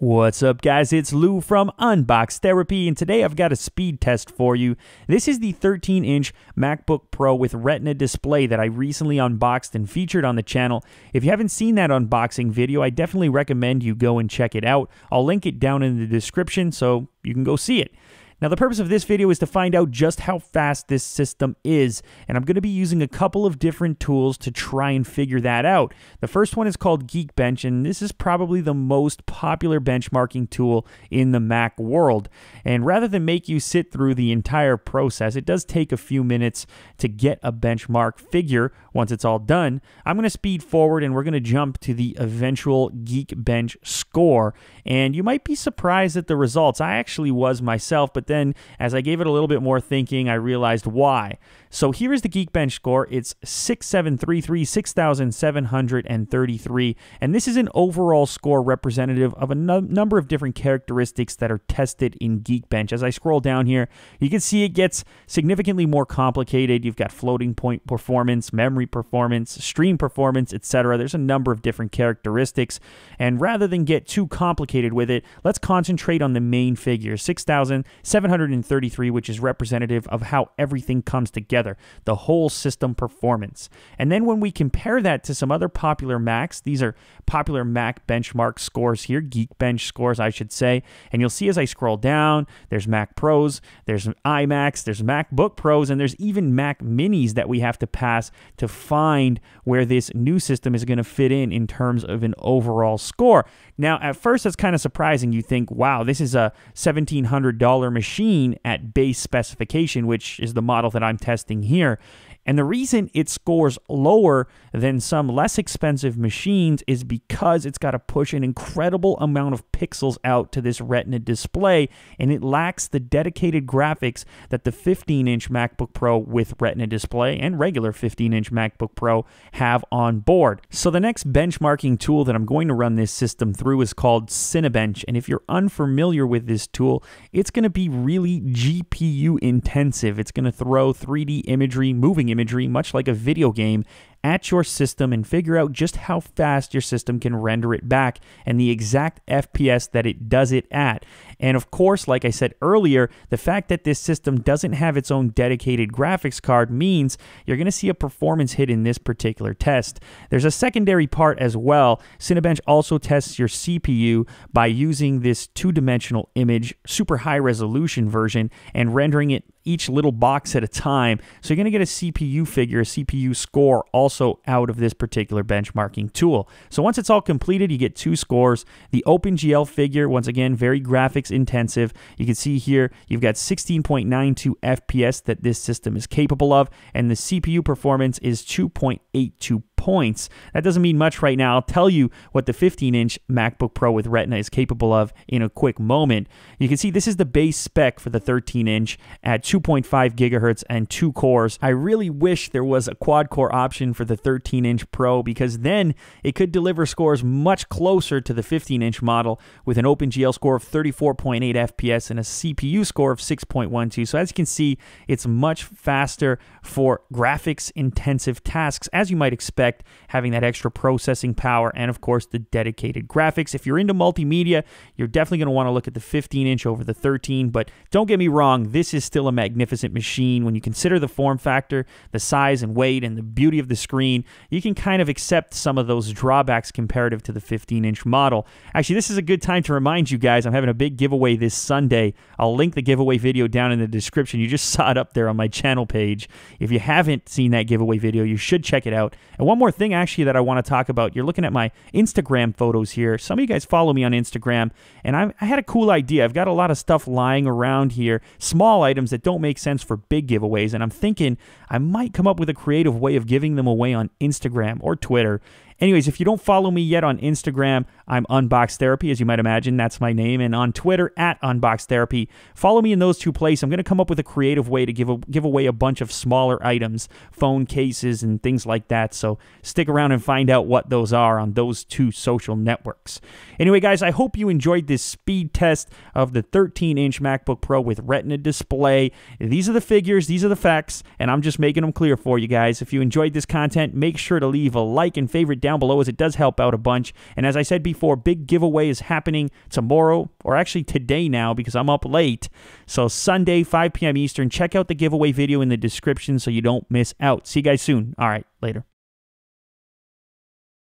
What's up guys, it's Lou from Unbox Therapy, and today I've got a speed test for you. This is the 13-inch MacBook Pro with Retina display that I recently unboxed and featured on the channel. If you haven't seen that unboxing video, I definitely recommend you go and check it out. I'll link it down in the description so you can go see it. Now the purpose of this video is to find out just how fast this system is, and I'm going to be using a couple of different tools to try and figure that out. The first one is called Geekbench, and this is probably the most popular benchmarking tool in the Mac world. And rather than make you sit through the entire process, it does take a few minutes to get a benchmark figure once it's all done. I'm going to speed forward and we're going to jump to the eventual Geekbench score, and you might be surprised at the results. I actually was myself, but then as I gave it a little bit more thinking, I realized why. So here is the Geekbench score. It's 6733, 6733, and this is an overall score representative of a number of different characteristics that are tested in Geekbench. As I scroll down here, you can see it gets significantly more complicated. You've got floating point performance, memory performance, stream performance, etc. There's a number of different characteristics, and rather than get too complicated with it, let's concentrate on the main figure, 6733, which is representative of how everything comes together, the whole system performance. And then when we compare that to some other popular Macs, these are popular Mac benchmark scores here, Geekbench scores I should say, and you'll see as I scroll down, there's Mac Pros, there's iMacs, there's MacBook Pros, and there's even Mac Minis that we have to pass to find where this new system is going to fit in terms of an overall score. Now at first that's kind of surprising. You think, wow, this is a $1,700 machine at base specification, which is the model that I'm testing here. And the reason it scores lower than some less expensive machines is because it's got to push an incredible amount of pixels out to this Retina display, and it lacks the dedicated graphics that the 15-inch MacBook Pro with Retina display and regular 15-inch MacBook Pro have on board. So the next benchmarking tool that I'm going to run this system through is called Cinebench, and if you're unfamiliar with this tool, it's going to be really GPU intensive. It's going to throw 3D imagery, moving imagery, much like a video game, at your system and figure out just how fast your system can render it back and the exact FPS that it does it at. And of course, like I said earlier, the fact that this system doesn't have its own dedicated graphics card means you're going to see a performance hit in this particular test. There's a secondary part as well. Cinebench also tests your CPU by using this two-dimensional image, super high resolution version, and rendering it each little box at a time. So you're going to get a CPU figure, a CPU score also out of this particular benchmarking tool. So once it's all completed, you get two scores. The OpenGL figure, once again, very graphics intensive. You can see here, you've got 16.92 FPS that this system is capable of, and the CPU performance is 2.82 points. That doesn't mean much right now. I'll tell you what the 15-inch MacBook Pro with Retina is capable of in a quick moment. You can see this is the base spec for the 13-inch at 2.5 gigahertz and 2 cores. I really wish there was a quad-core option for the 13-inch Pro, because then it could deliver scores much closer to the 15-inch model with an OpenGL score of 34.8 FPS and a CPU score of 6.12. So as you can see, it's much faster for graphics-intensive tasks, as you might expect, having that extra processing power and of course the dedicated graphics. If you're into multimedia, you're definitely going to want to look at the 15-inch over the 13, but don't get me wrong, this is still a magnificent machine. When you consider the form factor, the size and weight, and the beauty of the screen, you can kind of accept some of those drawbacks comparative to the 15-inch model. Actually, this is a good time to remind you guys, I'm having a big giveaway this Sunday. I'll link the giveaway video down in the description. You just saw it up there on my channel page. If you haven't seen that giveaway video, you should check it out. And one more thing actually that I want to talk about, you're looking at my Instagram photos here. Some of you guys follow me on Instagram, and I had a cool idea. I've got a lot of stuff lying around here, small items that don't make sense for big giveaways, and I'm thinking I might come up with a creative way of giving them away on Instagram or Twitter. Anyways, if you don't follow me yet on Instagram, I'm Unbox Therapy, as you might imagine. That's my name. And on Twitter, at Unbox Therapy. Follow me in those two places. I'm going to come up with a creative way to give away a bunch of smaller items, phone cases and things like that. So stick around and find out what those are on those two social networks. Anyway, guys, I hope you enjoyed this speed test of the 13-inch MacBook Pro with Retina display. These are the figures. These are the facts. And I'm just making them clear for you guys. If you enjoyed this content, make sure to leave a like and favorite down down below, as it does help out a bunch. And as I said before, big giveaway is happening tomorrow, or actually today now because I'm up late. So Sunday, 5 p.m. Eastern, check out the giveaway video in the description so you don't miss out. See you guys soon. All right, later.